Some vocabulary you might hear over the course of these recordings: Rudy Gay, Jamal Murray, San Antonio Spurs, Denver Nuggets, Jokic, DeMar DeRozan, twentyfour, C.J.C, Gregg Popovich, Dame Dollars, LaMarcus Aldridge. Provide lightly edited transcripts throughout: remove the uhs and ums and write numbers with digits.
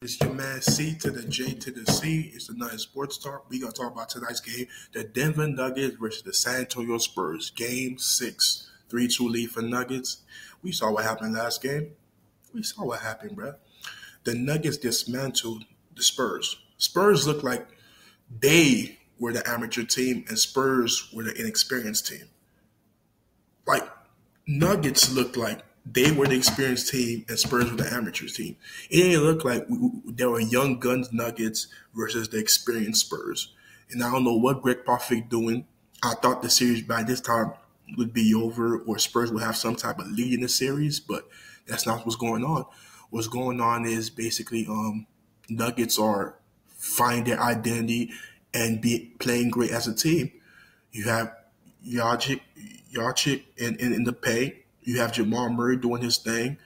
It's your man C to the J to the C. It's the Nugget Sports Talk. We're going to talk about tonight's game, the Denver Nuggets versus the San Antonio Spurs. Game 6, 3-2 lead for Nuggets. We saw what happened last game. We saw what happened, bro. The Nuggets dismantled the Spurs. Spurs looked like they were the amateur team and Spurs were the inexperienced team. Like, Nuggets looked like they were the experienced team and Spurs were the amateurs team. It didn't look like there were young guns Nuggets versus the experienced Spurs. And I don't know what Gregg Popovich doing. I thought the series by this time would be over or Spurs would have some type of lead in the series, but that's not what's going on. What's going on is basically Nuggets are finding their identity and playing great as a team. You have Jokic in the paint. You have Jamal Murray doing his thing.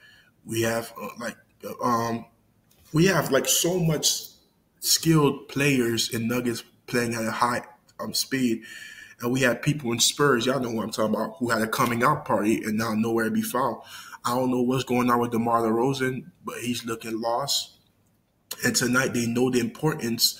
We have like so much skilled players in Nuggets playing at a high speed, and we have people in Spurs. Y'all know who I'm talking about, who had a coming out party and now nowhere to be found. I don't know what's going on with DeMar DeRozan, but he's looking lost. And tonight they know the importance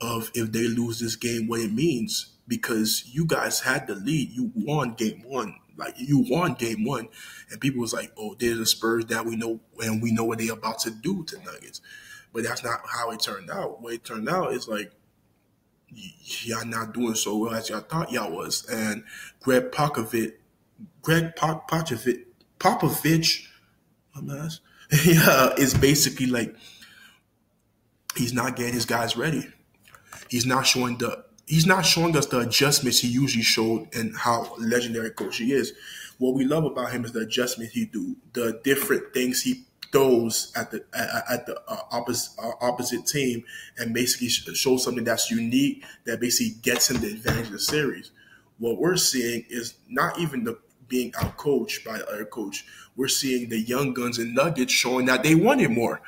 of if they lose this game, what it means, because you guys had the lead. You won game one. Like, you won game one, and people was like, oh, there's the Spurs that we know, and we know what they're about to do to Nuggets. But that's not how it turned out. What it turned out is, like, y'all not doing so well as y'all thought y'all was. And Gregg Popovich, my ass, yeah, is basically, like, he's not getting his guys ready. He's not showing us the adjustments he usually showed and how legendary coach he is. What we love about him is the adjustment he do, the different things he throws at the opposite team, and basically shows something that's unique that basically gets him the advantage of the series. What we're seeing is not even being outcoached by the other coach. We're seeing the young guns and Nuggets showing that they want it more.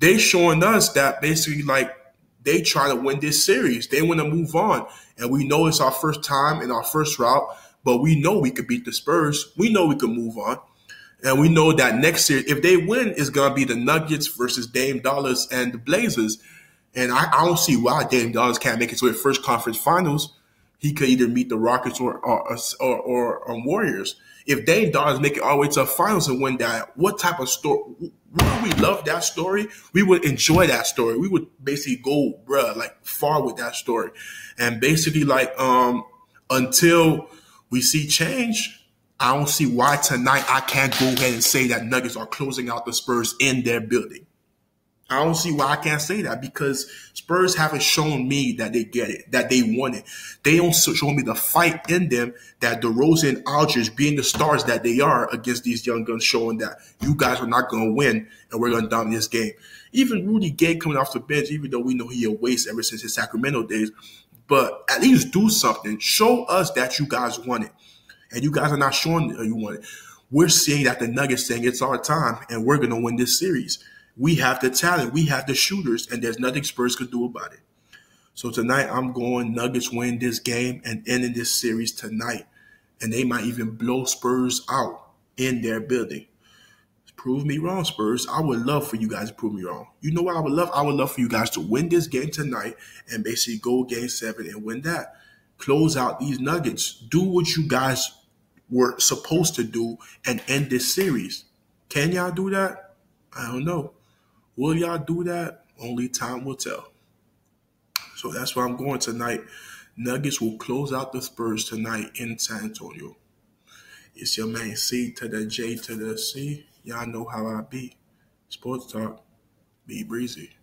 They showing us that basically, like, they try to win this series. They want to move on. And we know it's our first time in our first route, but we know we could beat the Spurs. We know we could move on. And we know that next series, if they win, it's going to be the Nuggets versus Dame Dollars and the Blazers. And I don't see why Dame Dollars can't make it to his first conference finals. He could either meet the Rockets or Warriors. If Dame Dollars make it all the way to the finals and win that, what type of story? Wouldn't we love that story? We would enjoy that story. We would basically go, bruh, like, far with that story. And basically, like, until we see change, I don't see why tonight I can't go ahead and say that Nuggets are closing out the Spurs in their building. I don't see why I can't say that, because Spurs haven't shown me that they get it, that they want it. They don't show me the fight in them that DeRozan and Aldridge, being the stars that they are against these young guns, showing that you guys are not going to win and we're going to dominate this game. Even Rudy Gay coming off the bench, even though we know he a waste ever since his Sacramento days, but at least do something. Show us that you guys want it, and you guys are not showing that you want it. We're seeing that the Nuggets saying it's our time and we're going to win this series. We have the talent. We have the shooters, and there's nothing Spurs could do about it. So tonight I'm going Nuggets win this game and ending this series tonight, and they might even blow Spurs out in their building. Prove me wrong, Spurs. I would love for you guys to prove me wrong. You know what I would love? I would love for you guys to win this game tonight and basically go game 7 and win that. Close out these Nuggets. Do what you guys were supposed to do and end this series. Can y'all do that? I don't know. Will y'all do that? Only time will tell. So that's where I'm going tonight. Nuggets will close out the Spurs tonight in San Antonio. It's your man C to the J to the C. Y'all know how I be. Sports Talk. Be breezy.